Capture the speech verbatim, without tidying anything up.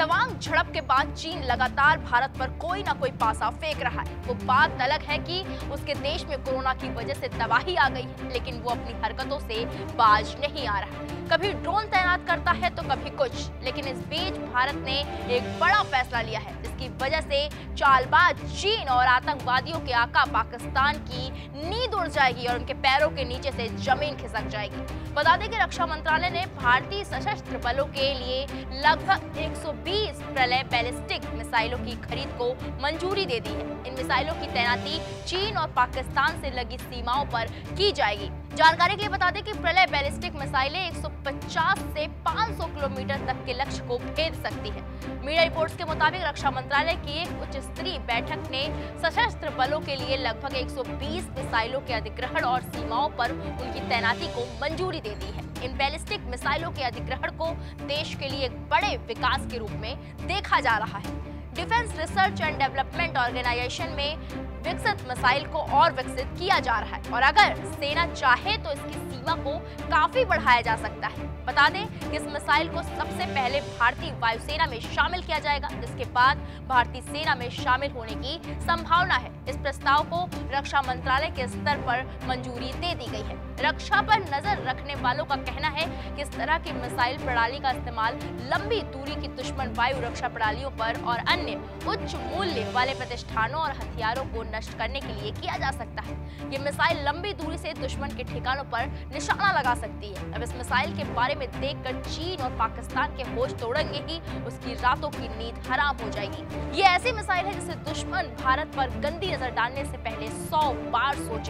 तवांग झड़प के बाद चीन लगातार भारत पर कोई ना कोई पासा फेंक रहा है। वो बात अलग है कि उसके देश में कोरोना की वजह से तबाही आ गई है, लेकिन वो अपनी हरकतों से बाज नहीं आ रहा है। कभी ड्रोन तैनात करता है तो कभी कुछ, लेकिन इस बीच भारत ने एक बड़ा फैसला लिया है जिसकी वजह से चालबाज चीन और आतंकवादियों के आका पाकिस्तान की नींद उड़ जाएगी और उनके पैरों के नीचे से जमीन खिसक जाएगी। बता दें कि रक्षा मंत्रालय ने भारतीय सशस्त्र बलों के लिए लगभग एक सौ बीस प्रलय बैलिस्टिक मिसाइलों की खरीद को मंजूरी दे दी है। इन मिसाइलों की तैनाती चीन और पाकिस्तान से लगी सीमाओं पर की जाएगी। जानकारी के लिए बता दें कि प्रलय बैलिस्टिक मिसाइलें एक सौ पचास से पाँच सौ किलोमीटर तक के लक्ष्य को भेद सकती है। मीडिया रिपोर्ट्स के मुताबिक रक्षा मंत्रालय की एक उच्च स्तरीय बैठक ने सशस्त्र बलों के लिए लगभग एक सौ बीस मिसाइलों के अधिग्रहण और सीमाओं पर उनकी तैनाती को मंजूरी दे दी है। इन बैलिस्टिक मिसाइलों के अधिग्रहण को देश के लिए एक बड़े विकास के रूप में देखा जा रहा है। Defence research and development organisation में विकसित मिसाइल को और विकसित किया जा रहा है और अगर सेना चाहे तो इसकी सीमा को काफी बढ़ाया जा सकता है। बता दें कि इस मिसाइल को सबसे पहले भारतीय वायुसेना में शामिल किया जाएगा, जिसके बाद भारतीय सेना में शामिल होने की संभावना है। इस प्रस्ताव को रक्षा मंत्रालय के स्तर पर मंजूरी दे दी गई है। रक्षा पर नजर रखने वालों का कहना है कि इस तरह की मिसाइल प्रणाली का इस्तेमाल लंबी दूरी की दुश्मन वायु रक्षा प्रणालियों पर और अन्य उच्च मूल्य वाले प्रतिष्ठानों और हथियारों को नष्ट करने के लिए किया जा सकता है। ये मिसाइल लंबी दूरी से दुश्मन के ठिकानों पर निशाना लगा सकती है। अब इस मिसाइल के बारे में देखकर चीन और पाकिस्तान के होश तोड़ेंगे ही, उसकी रातों की नींद हराम हो जाएगी। ये ऐसी मिसाइल है जिसे दुश्मन भारत पर गंदी नजर डालने से पहले सौ बार सोचेगा।